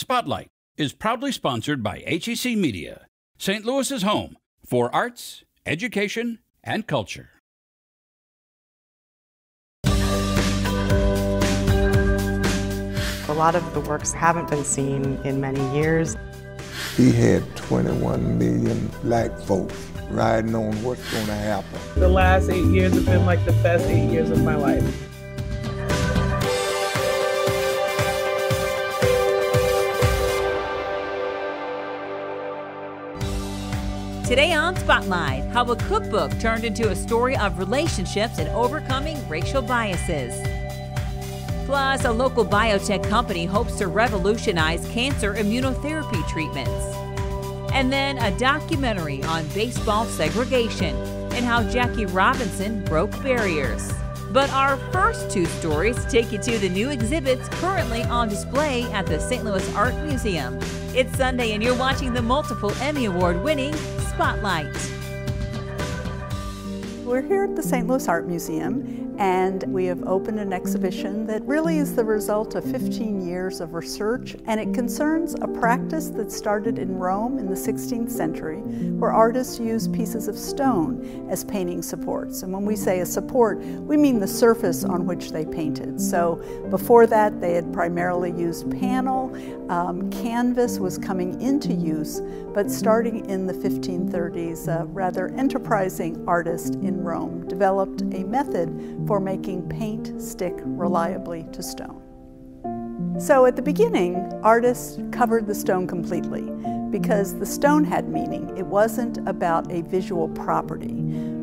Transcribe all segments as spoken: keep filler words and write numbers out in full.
Spotlight is proudly sponsored by H E C Media, Saint Louis's home for arts, education, and culture. A lot of the works haven't been seen in many years. He had twenty-one million black folks riding on what's going to happen. The last eight years have been like the best eight years of my life. Today on Spotlight, how a cookbook turned into a story of relationships and overcoming racial biases. Plus, a local biotech company hopes to revolutionize cancer immunotherapy treatments. And then a documentary on baseball segregation and how Jackie Robinson broke barriers. But our first two stories take you to the new exhibits currently on display at the Saint Louis Art Museum. It's Sunday and you're watching the multiple Emmy Award winning Spotlight. We're here at the Saint Louis Art Museum and we have opened an exhibition that really is the result of fifteen years of research, and it concerns a practice that started in Rome in the sixteenth century where artists used pieces of stone as painting supports. And when we say a support, we mean the surface on which they painted. So before that they had primarily used panel. Um, canvas was coming into use, but starting in the fifteen thirties, a rather enterprising artist in Rome developed a method for making paint stick reliably to stone. So at the beginning, artists covered the stone completely because the stone had meaning. It wasn't about a visual property.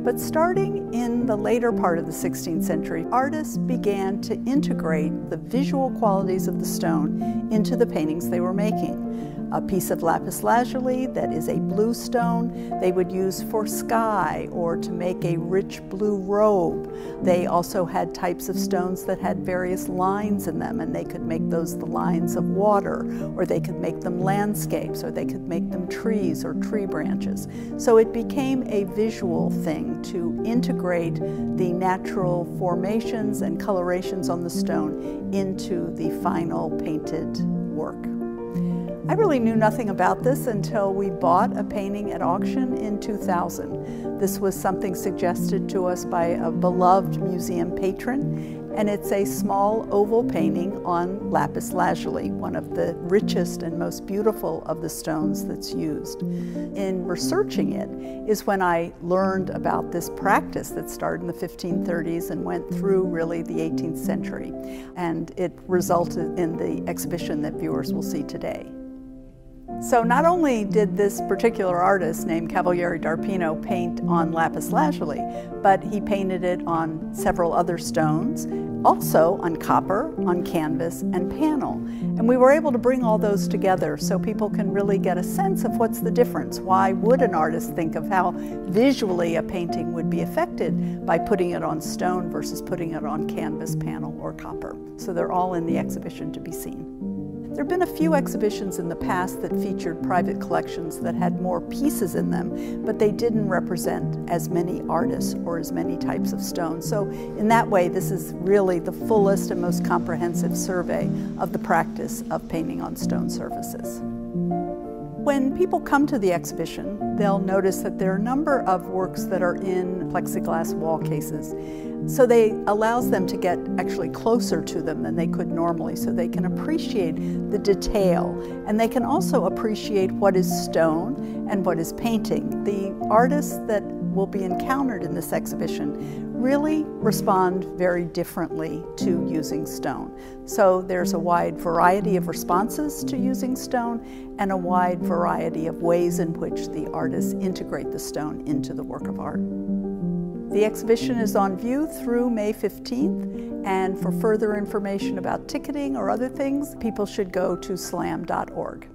But starting in the later part of the sixteenth century, artists began to integrate the visual qualities of the stone into the paintings they were making. A piece of lapis lazuli that is a blue stone they would use for sky or to make a rich blue robe. They also had types of stones that had various lines in them, and they could make those the lines of water, or they could make them landscapes, or they could make them trees or tree branches. So it became a visual thing to integrate the natural formations and colorations on the stone into the final painted work. I really knew nothing about this until we bought a painting at auction in two thousand. This was something suggested to us by a beloved museum patron, and it's a small oval painting on lapis lazuli, one of the richest and most beautiful of the stones that's used. In researching it is when I learned about this practice that started in the fifteen thirties and went through really the eighteenth century, and it resulted in the exhibition that viewers will see today. So not only did this particular artist named Cavalieri d'Arpino paint on lapis lazuli, but he painted it on several other stones, also on copper, on canvas, and panel. And we were able to bring all those together so people can really get a sense of what's the difference. Why would an artist think of how visually a painting would be affected by putting it on stone versus putting it on canvas, panel, or copper? So they're all in the exhibition to be seen. There have been a few exhibitions in the past that featured private collections that had more pieces in them, but they didn't represent as many artists or as many types of stone. So in that way, this is really the fullest and most comprehensive survey of the practice of painting on stone surfaces. When people come to the exhibition, they'll notice that there are a number of works that are in plexiglass wall cases. So they allows them to get actually closer to them than they could normally, so they can appreciate the detail. And they can also appreciate what is stone and what is painting. The artists that will be encountered in this exhibition really respond very differently to using stone. So there's a wide variety of responses to using stone and a wide variety of ways in which the artists integrate the stone into the work of art. The exhibition is on view through May fifteenth, and for further information about ticketing or other things, people should go to slam dot org.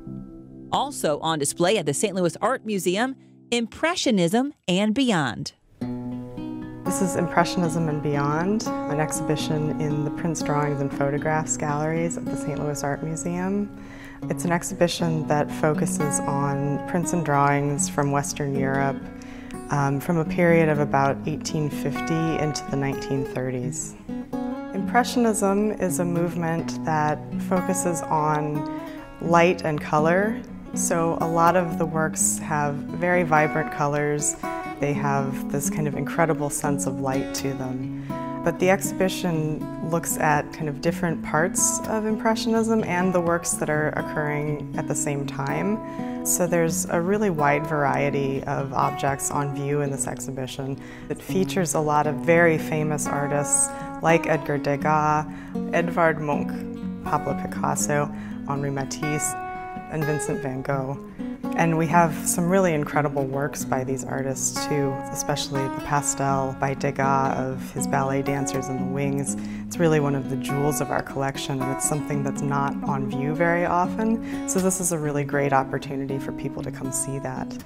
Also on display at the Saint Louis Art Museum, Impressionism and Beyond. This is Impressionism and Beyond, an exhibition in the Prints, Drawings, and Photographs galleries at the Saint Louis Art Museum. It's an exhibition that focuses on prints and drawings from Western Europe um, from a period of about eighteen fifty into the nineteen thirties. Impressionism is a movement that focuses on light and color. So a lot of the works have very vibrant colors. They have this kind of incredible sense of light to them. But the exhibition looks at kind of different parts of Impressionism and the works that are occurring at the same time. So there's a really wide variety of objects on view in this exhibition. It features a lot of very famous artists like Edgar Degas, Edvard Munch, Pablo Picasso, Henri Matisse, and Vincent van Gogh. And we have some really incredible works by these artists too, especially the pastel by Degas of his ballet dancers in the wings. It's really one of the jewels of our collection, and it's something that's not on view very often. So this is a really great opportunity for people to come see that.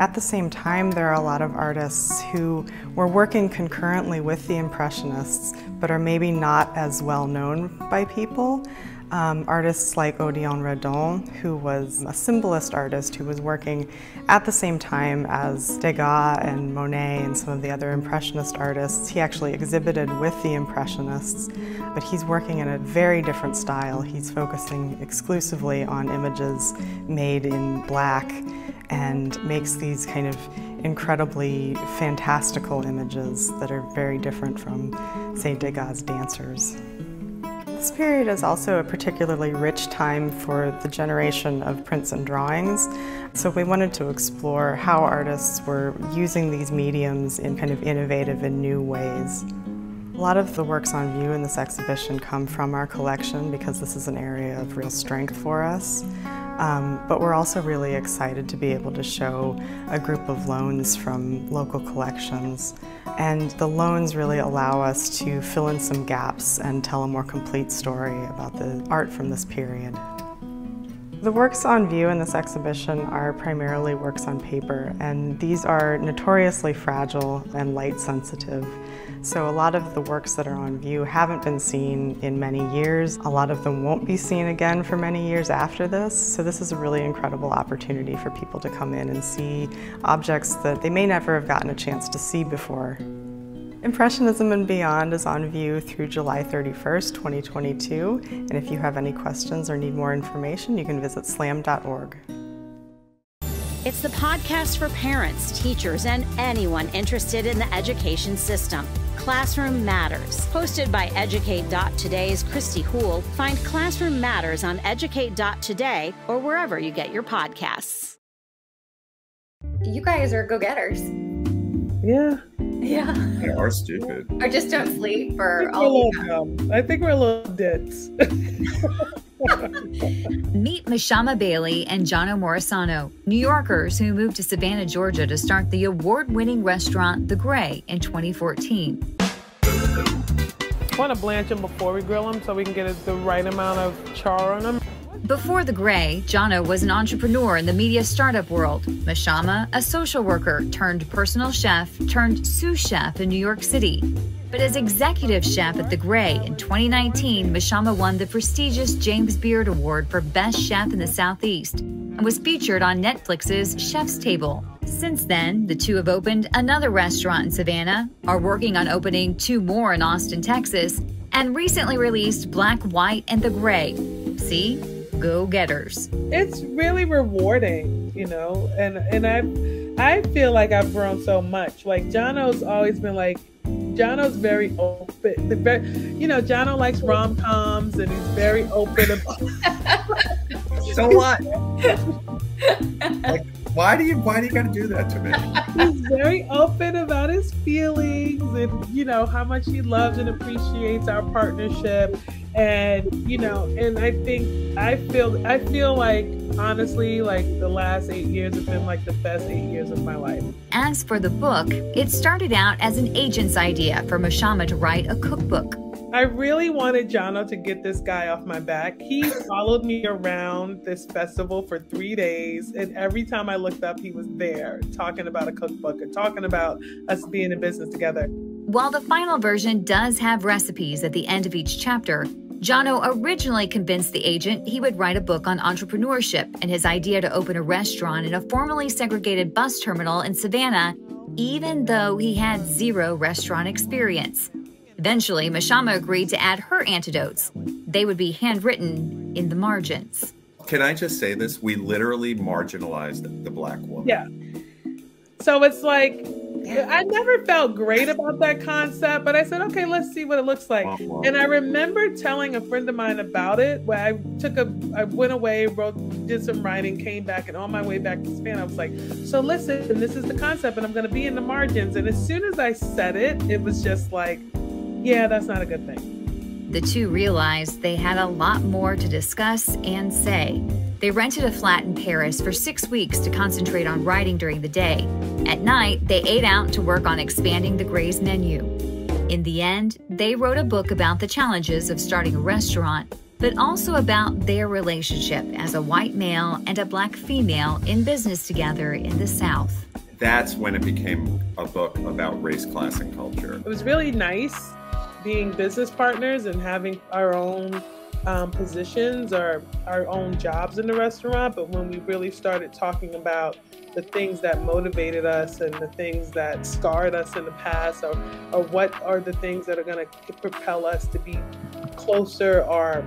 At the same time, there are a lot of artists who were working concurrently with the Impressionists, but are maybe not as well known by people. Um, artists like Odeon Redon, who was a symbolist artist who was working at the same time as Degas and Monet and some of the other Impressionist artists. He actually exhibited with the Impressionists, but he's working in a very different style. He's focusing exclusively on images made in black and makes these kind of incredibly fantastical images that are very different from, say, Degas' dancers. This period is also a particularly rich time for the generation of prints and drawings. So we wanted to explore how artists were using these mediums in kind of innovative and new ways. A lot of the works on view in this exhibition come from our collection because this is an area of real strength for us. Um, but we're also really excited to be able to show a group of loans from local collections. And the loans really allow us to fill in some gaps and tell a more complete story about the art from this period. The works on view in this exhibition are primarily works on paper, and these are notoriously fragile and light sensitive. So a lot of the works that are on view haven't been seen in many years. A lot of them won't be seen again for many years after this. So this is a really incredible opportunity for people to come in and see objects that they may never have gotten a chance to see before. Impressionism and Beyond is on view through July thirty-first, twenty twenty-two. And if you have any questions or need more information, you can visit slam dot org. It's the podcast for parents, teachers, and anyone interested in the education system. Classroom Matters, hosted by Educate dot today's Christy Houle. Find Classroom Matters on Educate dot today or wherever you get your podcasts. You guys are go-getters. Yeah. Yeah. They are stupid. Or just don't sleep or all of them. I think we're a little dits. Meet Mashama Bailey and John O. Morisano, New Yorkers who moved to Savannah, Georgia to start the award-winning restaurant The Grey in twenty fourteen. I want to blanch them before we grill them so we can get the right amount of char on them. Before The Grey, John O. was an entrepreneur in the media startup world. Mashama, a social worker turned personal chef turned sous chef in New York City. But as executive chef at The Grey in twenty nineteen, Mashama won the prestigious James Beard Award for Best Chef in the Southeast and was featured on Netflix's Chef's Table. Since then, the two have opened another restaurant in Savannah, are working on opening two more in Austin, Texas, and recently released Black, White and The Grey. See? Go-getters. It's really rewarding, you know, and, and I, I feel like I've grown so much. Like, John O's always been like, Jono's very open. The very, you know, Jono likes rom-coms and he's very open about it. So what? Like, why do you why do you gotta do that to me? He's very open about his feelings and, you know, how much he loves and appreciates our partnership. And, you know, and I think I feel I feel like, honestly, like the last eight years have been like the best eight years of my life. As for the book, it started out as an agent's idea for Mashama to write a cookbook. I really wanted Jono to get this guy off my back. He followed me around this festival for three days. And every time I looked up, he was there talking about a cookbook and talking about us being in business together. While the final version does have recipes at the end of each chapter, Jono originally convinced the agent he would write a book on entrepreneurship, and his idea to open a restaurant in a formerly segregated bus terminal in Savannah, even though he had zero restaurant experience. Eventually, Mashama agreed to add her antidotes. They would be handwritten in the margins. Can I just say this? We literally marginalized the Black woman. Yeah. So it's like, I never felt great about that concept, but I said, okay, let's see what it looks like. Wow. And I remember telling a friend of mine about it, where I took a, I went away, wrote, did some writing, came back, and on my way back to Spain, I was like, so listen, this is the concept, and I'm going to be in the margins. And as soon as I said it, it was just like, yeah, that's not a good thing. The two realized they had a lot more to discuss and say. They rented a flat in Paris for six weeks to concentrate on writing during the day. At night, they ate out to work on expanding the Grey's menu. In the end, they wrote a book about the challenges of starting a restaurant, but also about their relationship as a white male and a Black female in business together in the South. That's when it became a book about race, class, and culture. It was really nice being business partners and having our own Um, positions or our own jobs in the restaurant, but when we really started talking about the things that motivated us and the things that scarred us in the past, or, or what are the things that are going to propel us to be closer or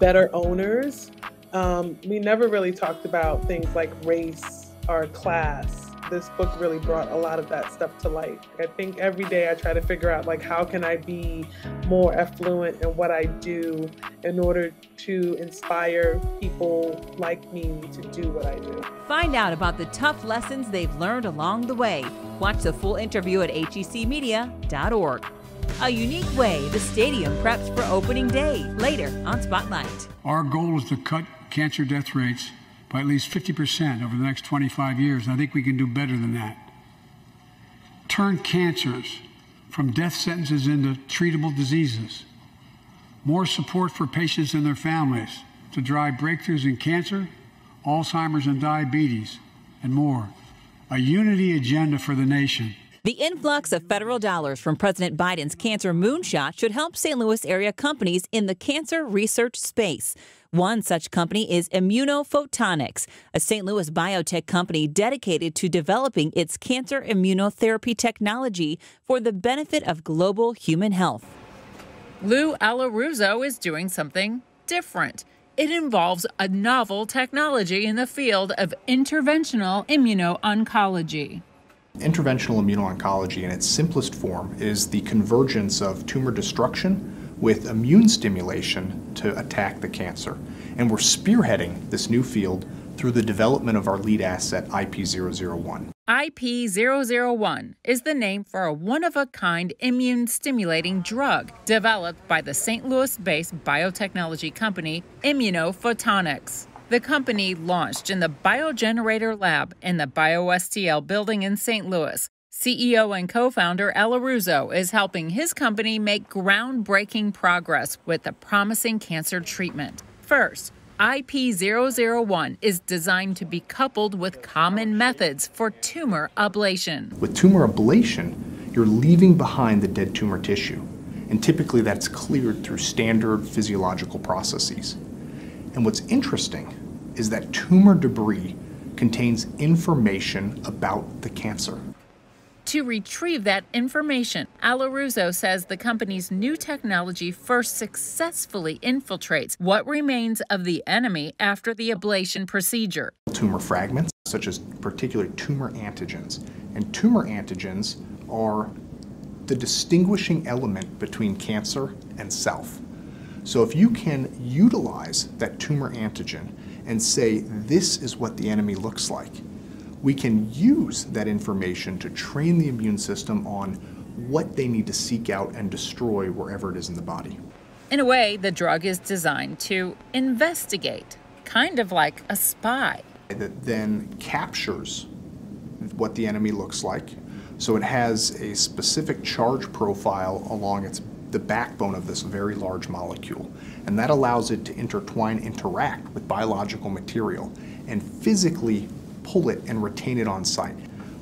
better owners, um, we never really talked about things like race or class. This book really brought a lot of that stuff to light. I think every day I try to figure out, like, how can I be more affluent in what I do in order to inspire people like me to do what I do. Find out about the tough lessons they've learned along the way. Watch the full interview at H E C media dot org. A unique way the stadium preps for opening day, later on Spotlight. Our goal is to cut cancer death rates by at least fifty percent over the next twenty-five years, and I think we can do better than that. Turn cancers from death sentences into treatable diseases. More support for patients and their families to drive breakthroughs in cancer, Alzheimer's and diabetes, and more. A unity agenda for the nation. The influx of federal dollars from President Biden's cancer moonshot should help Saint Louis area companies in the cancer research space. One such company is Immunophotonics, a Saint Louis biotech company dedicated to developing its cancer immunotherapy technology for the benefit of global human health. Lou Alaruzzo is doing something different. It involves a novel technology in the field of interventional immuno-oncology. Interventional immuno-oncology in its simplest form is the convergence of tumor destruction with immune stimulation to attack the cancer. And we're spearheading this new field through the development of our lead asset, I P zero zero one. I P zero zero one is the name for a one-of-a-kind immune-stimulating drug developed by the Saint Louis-based biotechnology company Immunophotonics. The company launched in the Biogenerator Lab in the BioSTL building in Saint Louis. C E O and co-founder Alaruzzo is helping his company make groundbreaking progress with a promising cancer treatment. First, I P zero zero one is designed to be coupled with common methods for tumor ablation. With tumor ablation, you're leaving behind the dead tumor tissue, and typically that's cleared through standard physiological processes. And what's interesting is that tumor debris contains information about the cancer. To retrieve that information, Alaruzzo says the company's new technology first successfully infiltrates what remains of the enemy after the ablation procedure. Tumor fragments, such as particularly tumor antigens, and tumor antigens are the distinguishing element between cancer and self. So if you can utilize that tumor antigen and say, this is what the enemy looks like, we can use that information to train the immune system on what they need to seek out and destroy wherever it is in the body. In a way, the drug is designed to investigate, kind of like a spy. That then captures what the enemy looks like. So it has a specific charge profile along its the backbone of this very large molecule. And that allows it to intertwine, interact with biological material and physically pull it and retain it on site.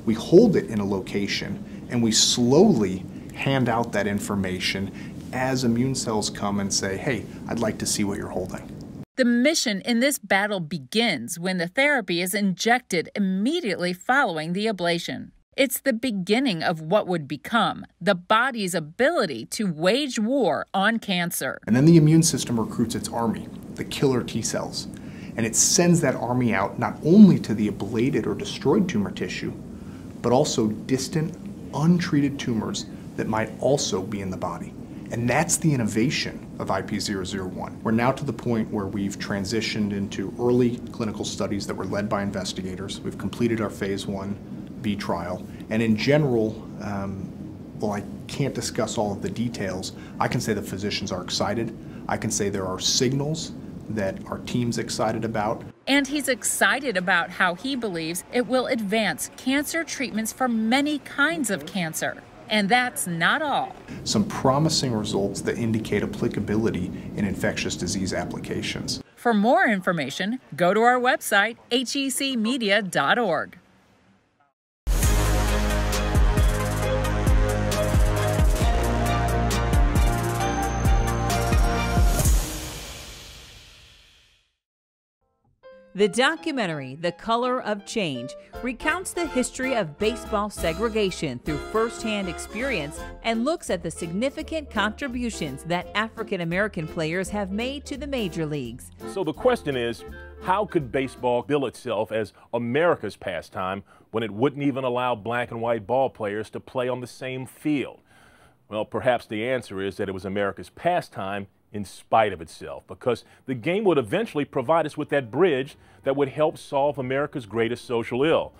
We hold it in a location and we slowly hand out that information as immune cells come and say, hey, I'd like to see what you're holding. The mission in this battle begins when the therapy is injected immediately following the ablation. It's the beginning of what would become the body's ability to wage war on cancer. And then the immune system recruits its army, the killer T cells. and it sends that army out not only to the ablated or destroyed tumor tissue, but also distant, untreated tumors that might also be in the body. And that's the innovation of I P zero zero one. We're now to the point where we've transitioned into early clinical studies that were led by investigators. We've completed our phase one B trial. And in general, um, while I can't discuss all of the details, I can say the physicians are excited. I can say there are signals that our team's excited about. And he's excited about how he believes it will advance cancer treatments for many kinds of cancer. And that's not all. Some promising results that indicate applicability in infectious disease applications. For more information, go to our website, H E C media dot org. The documentary, The Color of Change, recounts the history of baseball segregation through firsthand experience and looks at the significant contributions that African American players have made to the major leagues. So the question is, how could baseball bill itself as America's pastime when it wouldn't even allow black and white ball players to play on the same field? Well, perhaps the answer is that it was America's pastime in spite of itself, because the game would eventually provide us with that bridge that would help solve America's greatest social ill.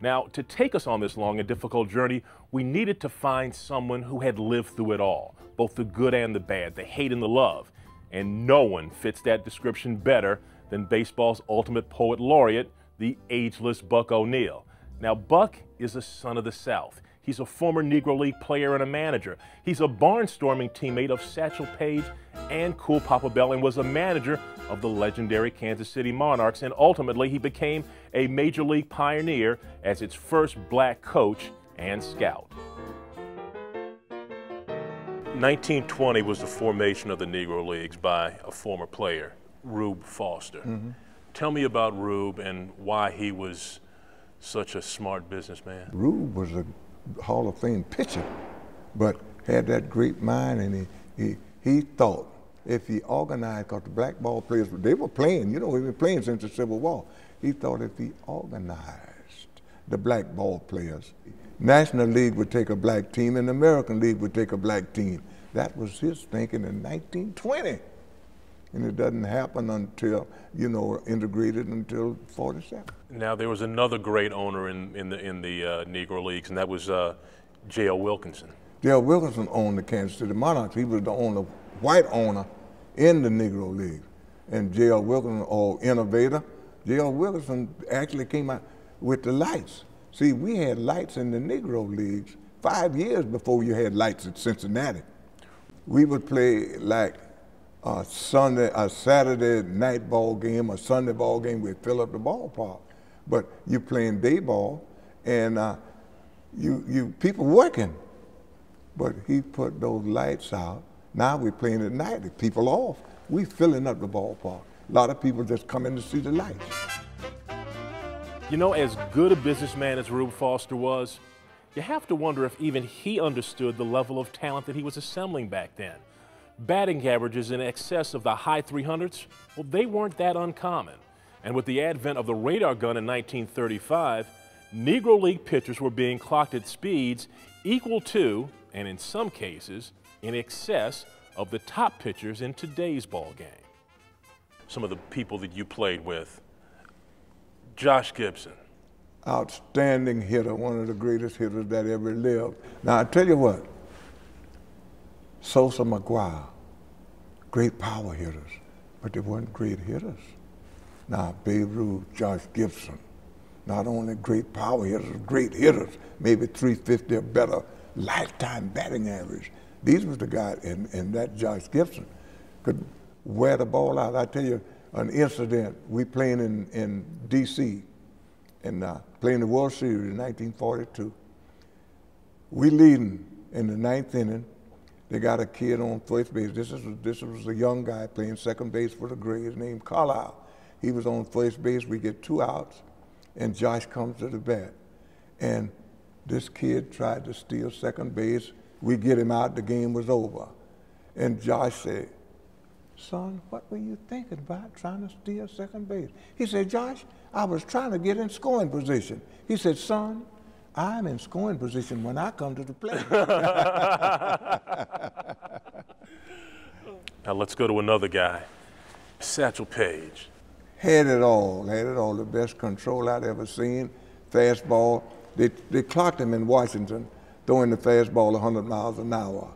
Now, to take us on this long and difficult journey, we needed to find someone who had lived through it all, both the good and the bad, the hate and the love. And no one fits that description better than baseball's ultimate poet laureate, the ageless Buck O'Neil. Now, Buck is a son of the South. He's a former Negro League player and a manager. He's a barnstorming teammate of Satchel Paige and Cool Papa Bell, and was a manager of the legendary Kansas City Monarchs, and ultimately he became a major league pioneer as its first black coach and scout. nineteen twenty was the formation of the Negro Leagues by a former player, Rube Foster. Mm-hmm. Tell me about Rube and why he was such a smart businessman. Rube was a Hall of Fame pitcher, but had that great mind, and he, he, he thought if he organized, because the black ball players, they were playing, you know, they've been playing since the Civil War. He thought if he organized the black ball players, National League would take a black team and the American League would take a black team. That was his thinking in nineteen twenty. And it doesn't happen until, you know, integrated until forty-seven. Now, there was another great owner in, in the, in the uh, Negro Leagues, and that was uh, J L Wilkinson. J L Wilkinson owned the Kansas City Monarchs. He was the only white owner in the Negro League. And J L Wilkinson, or innovator, J L Wilkinson actually came out with the lights. See, we had lights in the Negro Leagues five years before you had lights at Cincinnati. We would play like a Sunday, a Saturday night ball game, a Sunday ball game, we fill up the ballpark. But you're playing day ball, and uh, you, you people working. But he put those lights out. Now we're playing at night, the people off. We're filling up the ballpark. A lot of people just come in to see the lights. You know, as good a businessman as Rube Foster was, you have to wonder if even he understood the level of talent that he was assembling back then. Batting averages in excess of the high three hundreds, well, they weren't that uncommon. And with the advent of the radar gun in nineteen thirty-five, Negro League pitchers were being clocked at speeds equal to, and in some cases, in excess of the top pitchers in today's ball game. Some of the people that you played with, Josh Gibson. Outstanding hitter, one of the greatest hitters that ever lived. Now, I tell you what, Sosa, McGuire, great power hitters, but they weren't great hitters. Now, Babe Ruth, Josh Gibson, not only great power hitters, great hitters, maybe three fifty or better, lifetime batting average. These were the guys, and, and that Josh Gibson could wear the ball out. I tell you, an incident, we playing in, in D C, and uh, playing the World Series in nineteen forty-two. We leading in the ninth inning. They got a kid on first base. This is this was a young guy playing second base for the Grays named Carlisle. He was on first base. We get two outs, and Josh comes to the bat. And this kid tried to steal second base. We get him out. The game was over. And Josh said, son, what were you thinking about trying to steal second base? He said, Josh, I was trying to get in scoring position. He said, son, I'm in scoring position when I come to the plate. Now let's go to another guy, Satchel Paige. Had it all, had it all, the best control I'd ever seen, fastball. They, they clocked him in Washington, throwing the fastball a hundred miles an hour.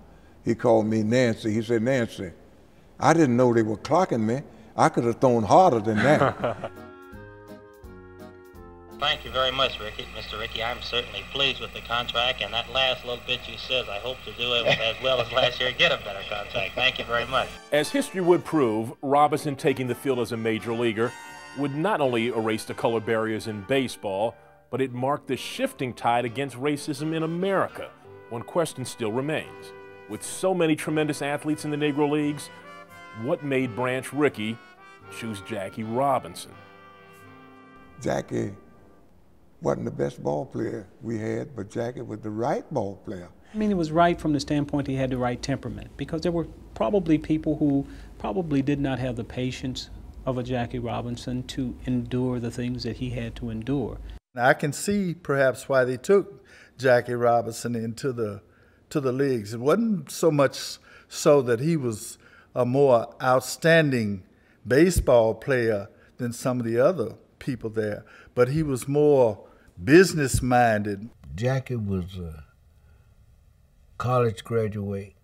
He called me Nancy. He said, Nancy, I didn't know they were clocking me. I could have thrown harder than that. Thank you very much, Ricky. Mister Rickey, I'm certainly pleased with the contract, and that last little bit you said, I hope to do it as well as last year, get a better contract. Thank you very much. As history would prove, Robinson taking the field as a major leaguer would not only erase the color barriers in baseball, but it marked the shifting tide against racism in America. One question still remains. With so many tremendous athletes in the Negro Leagues, what made Branch Rickey choose Jackie Robinson? Jackie wasn't the best ball player we had, but Jackie was the right ball player. I mean, it was right from the standpoint he had the right temperament, because there were probably people who probably did not have the patience of a Jackie Robinson to endure the things that he had to endure. I can see perhaps why they took Jackie Robinson into the to the leagues. It wasn't so much so that he was a more outstanding baseball player than some of the other people there, but he was more business-minded. Jackie was a college graduate.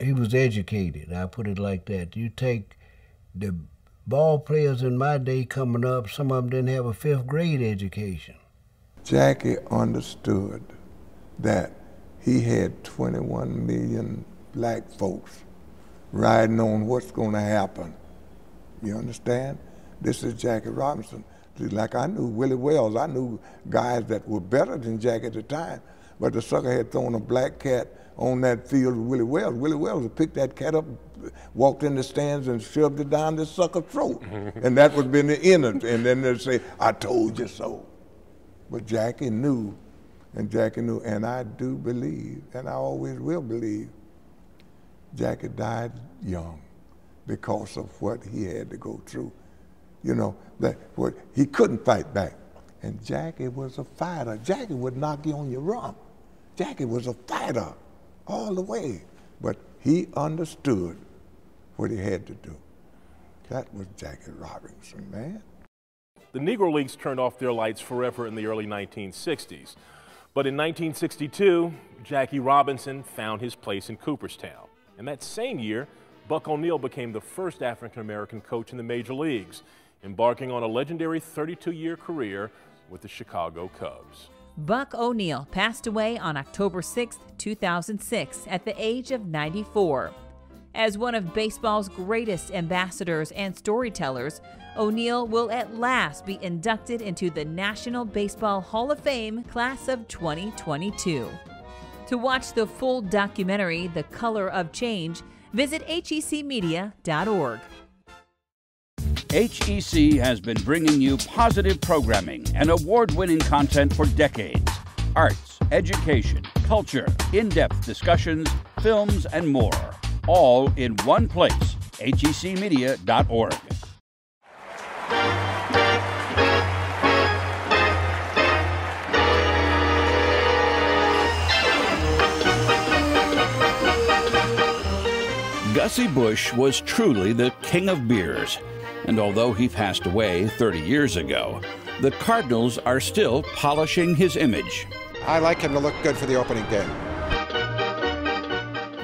He was educated, I put it like that. You take the ball players in my day coming up, some of them didn't have a fifth grade education. Jackie understood that he had twenty-one million black folks riding on what's going to happen. You understand? This is Jackie Robinson. Like, I knew Willie Wells. I knew guys that were better than Jackie at the time, but the sucker had thrown a black cat on that field with Willie Wells. Willie Wells picked that cat up, walked in the stands and shoved it down this sucker's throat. And that would have been the end of it. And then they'd say, I told you so. But Jackie knew, and Jackie knew, and I do believe, and I always will believe, Jackie died young because of what he had to go through. You know, that what, he couldn't fight back. And Jackie was a fighter. Jackie would knock you on your rump. Jackie was a fighter all the way. But he understood what he had to do. That was Jackie Robinson, man. The Negro Leagues turned off their lights forever in the early nineteen sixties. But in nineteen sixty-two, Jackie Robinson found his place in Cooperstown. And that same year, Buck O'Neil became the first African-American coach in the major leagues, embarking on a legendary thirty-two year career with the Chicago Cubs. Buck O'Neil passed away on October sixth, two thousand six, at the age of ninety-four. As one of baseball's greatest ambassadors and storytellers, O'Neil will at last be inducted into the National Baseball Hall of Fame Class of twenty twenty-two. To watch the full documentary, The Color of Change, visit H E C media dot org. H E C has been bringing you positive programming and award-winning content for decades. Arts, education, culture, in-depth discussions, films, and more. All in one place, H E C media dot org. Gussie Busch was truly the king of beers, and although he passed away thirty years ago, the Cardinals are still polishing his image. I like him to look good for the opening game.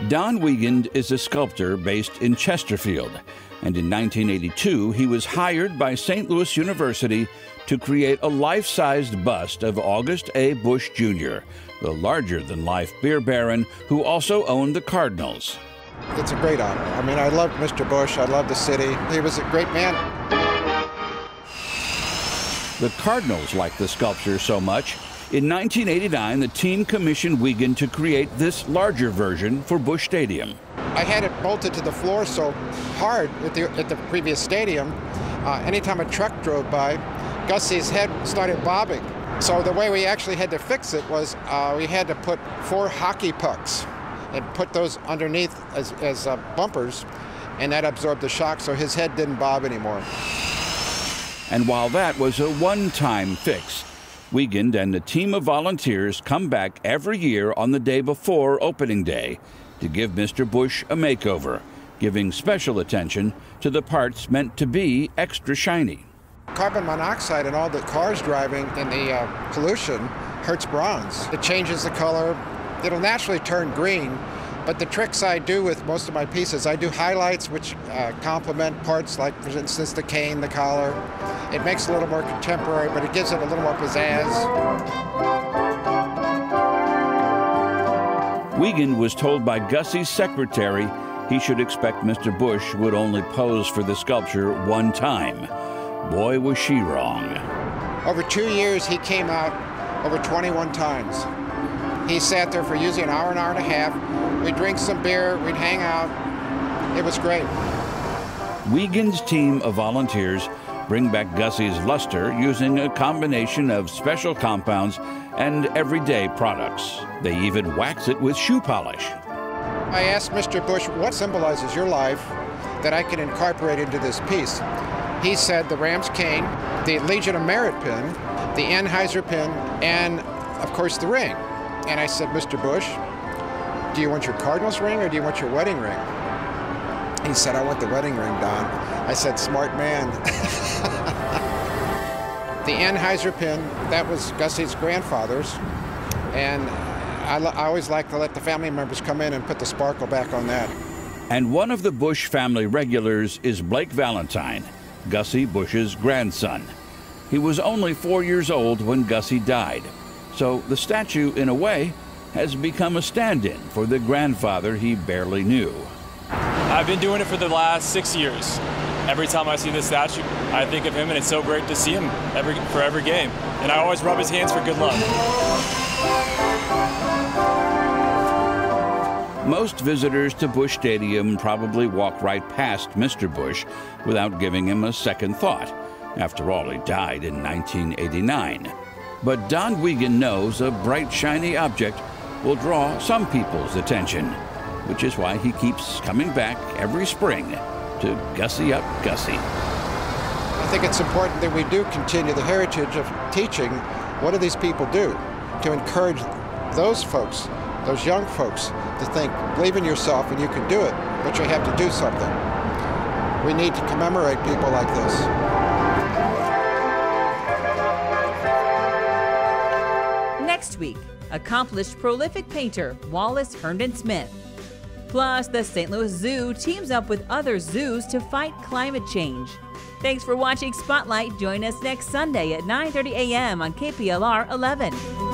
Don Wiegand is a sculptor based in Chesterfield, and in nineteen eighty-two he was hired by Saint Louis University to create a life-sized bust of August A. Busch Junior, the larger-than-life beer baron who also owned the Cardinals. It's a great honor. I mean, I loved Mister Busch. I loved the city. He was a great man. The Cardinals liked the sculpture so much. In nineteen eighty-nine, the team commissioned Wiegand to create this larger version for Busch Stadium. I had it bolted to the floor so hard at the, at the previous stadium, uh, anytime a truck drove by, Gussie's head started bobbing. So the way we actually had to fix it was uh, we had to put four hockey pucks and put those underneath as, as uh, bumpers, and that absorbed the shock, so his head didn't bob anymore. And while that was a one-time fix, Wiegand and a team of volunteers come back every year on the day before opening day to give Mister Busch a makeover, giving special attention to the parts meant to be extra shiny. Carbon monoxide and all the cars driving and the uh, pollution hurts bronze. It changes the color. It'll naturally turn green, but the tricks I do with most of my pieces, I do highlights which uh, complement parts like, for instance, the cane, the collar. It makes it a little more contemporary, but it gives it a little more pizzazz. Wiegand was told by Gussie's secretary he should expect Mister Busch would only pose for the sculpture one time. Boy, was she wrong. Over two years, he came out over twenty-one times. He sat there for usually an hour, an hour and a half. We'd drink some beer, we'd hang out. It was great. Wiegand's team of volunteers bring back Gussie's luster using a combination of special compounds and everyday products. They even wax it with shoe polish. I asked Mister Busch, what symbolizes your life that I can incorporate into this piece? He said the ram's cane, the Legion of Merit pin, the Anheuser pin, and of course the ring. And I said, Mister Busch, do you want your Cardinals ring or do you want your wedding ring? He said, I want the wedding ring, Don. I said, smart man. The Anheuser pin, that was Gussie's grandfather's. And I, I always like to let the family members come in and put the sparkle back on that. And one of the Busch family regulars is Blake Valentine, Gussie Busch's grandson. He was only four years old when Gussie died. So the statue, in a way, has become a stand-in for the grandfather he barely knew. I've been doing it for the last six years. Every time I see this statue, I think of him, and it's so great to see him every, for every game. And I always rub his hands for good luck. Most visitors to Busch Stadium probably walk right past Mister Busch without giving him a second thought. After all, he died in nineteen eighty-nine. But Don Wiegand knows a bright, shiny object will draw some people's attention, which is why he keeps coming back every spring to gussy up Gussie. I think it's important that we do continue the heritage of teaching what do these people do to encourage those folks, those young folks, to think, believe in yourself and you can do it, but you have to do something. We need to commemorate people like this. Next week, accomplished prolific painter Wallace Herndon Smith. Plus, the Saint Louis Zoo teams up with other zoos to fight climate change. Thanks for watching Spotlight. Join us next Sunday at nine thirty a m on K P L R eleven.